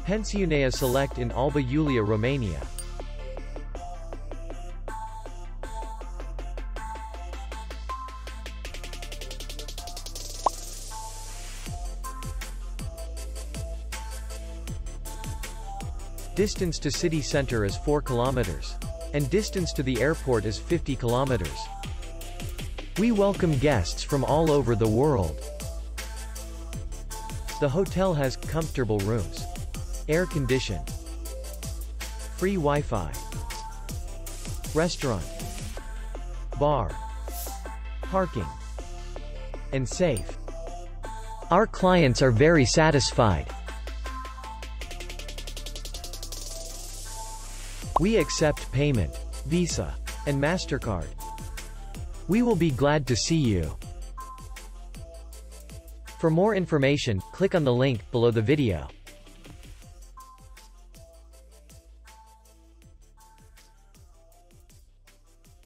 Pensiunea Select in Alba Iulia, Romania. Distance to city center is 4 kilometers. And distance to the airport is 50 kilometers. We welcome guests from all over the world. The hotel has comfortable rooms, air condition, free Wi-Fi, restaurant, bar, parking, and safe. Our clients are very satisfied. We accept payment, Visa, and MasterCard. We will be glad to see you. For more information, click on the link below the video.